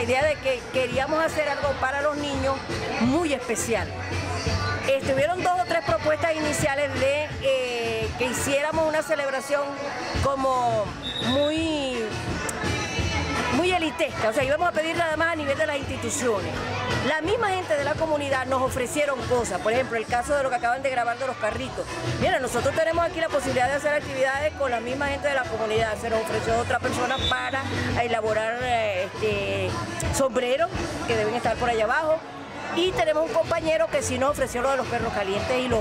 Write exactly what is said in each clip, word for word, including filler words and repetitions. la idea de que queríamos hacer algo para los niños muy especial. Estuvieron dos o tres propuestas iniciales de eh, que hiciéramos una celebración como muy, muy elitesca, o sea, íbamos a pedir nada más a nivel de las instituciones. La misma gente de la comunidad nos ofrecieron cosas, por ejemplo, el caso de lo que acaban de grabar de los carritos. Mira, nosotros tenemos aquí la posibilidad de hacer actividades con la misma gente de la comunidad. Se nos ofreció otra persona para elaborar eh, este, sombreros que deben estar por allá abajo. Y tenemos un compañero que sí nos ofreció lo de los perros calientes y los,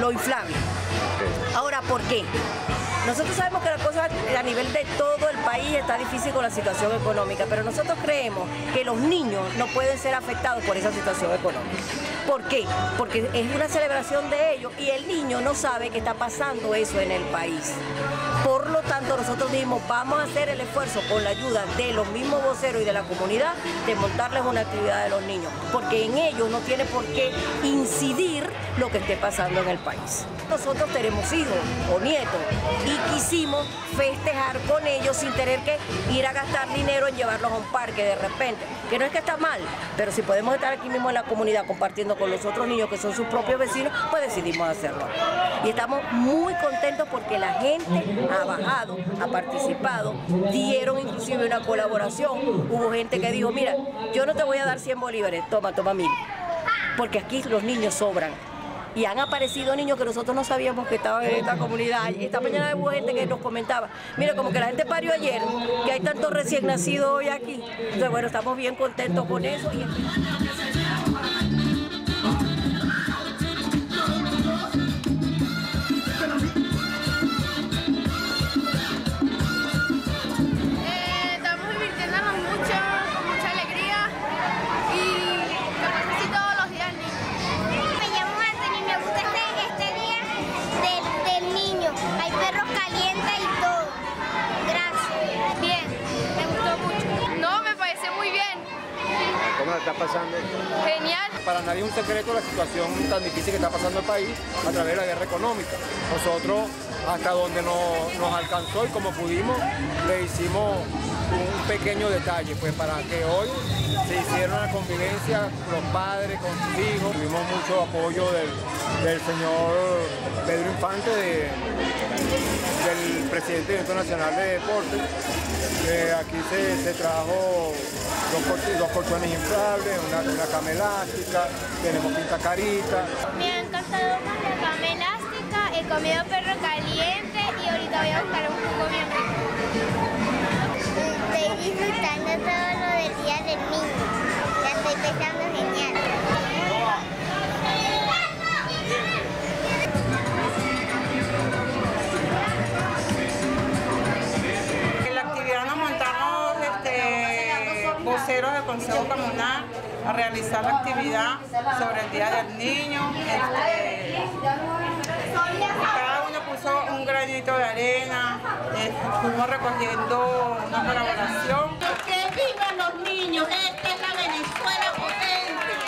los inflables. Ahora, ¿por qué? Nosotros sabemos que la cosa a nivel de todo el país está difícil con la situación económica, pero nosotros creemos que los niños no pueden ser afectados por esa situación económica. ¿Por qué? Porque es una celebración de ellos y el niño no sabe que está pasando eso en el país. Por lo tanto, nosotros dijimos, vamos a hacer el esfuerzo con la ayuda de los mismos voceros y de la comunidad de montarles una actividad de los niños, porque en ellos no tiene por qué incidir lo que esté pasando en el país. Nosotros tenemos hijos o nietos y quisimos festejar con ellos sin tener que ir a gastar dinero en llevarlos a un parque de repente, que no es que está mal, pero si podemos estar aquí mismo en la comunidad compartiendo con los otros niños que son sus propios vecinos, pues decidimos hacerlo. Y estamos muy contentos porque la gente ha bajado, ha participado, dieron inclusive una colaboración. Hubo gente que dijo, mira, yo no te voy a dar cien bolívares, toma, toma mil, porque aquí los niños sobran. Y han aparecido niños que nosotros no sabíamos que estaban en esta comunidad. Esta mañana hubo gente que nos comentaba, mira, como que la gente parió ayer, que hay tantos recién nacidos hoy aquí. Entonces, bueno, estamos bien contentos con eso. Está pasando. Genial. Para nadie es un secreto la situación tan difícil que está pasando el país a través de la guerra económica. Nosotros, hasta donde nos, nos alcanzó y como pudimos, le hicimos un pequeño detalle, pues para que hoy se hiciera una convivencia, los padres con sus hijos. Tuvimos mucho apoyo del, del señor Pedro Infante, de, del presidente del Instituto Nacional de Deportes. Eh, aquí se, se trajo dos, dos colchones inflables, una, una cama elástica, tenemos pinta carita. Me han encantado con la cama elástica, he comido perro caliente y ahorita voy a buscar un jugo bien rico. Estoy disfrutando todo lo del día del niño, la estoy pasando genial. Voceros del Consejo Comunal a realizar la actividad sobre el Día del Niño. Este, cada uno puso un granito de arena, fuimos recogiendo una colaboración. ¡Que vivan los niños! ¡Esta es la Venezuela potente!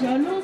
Yo no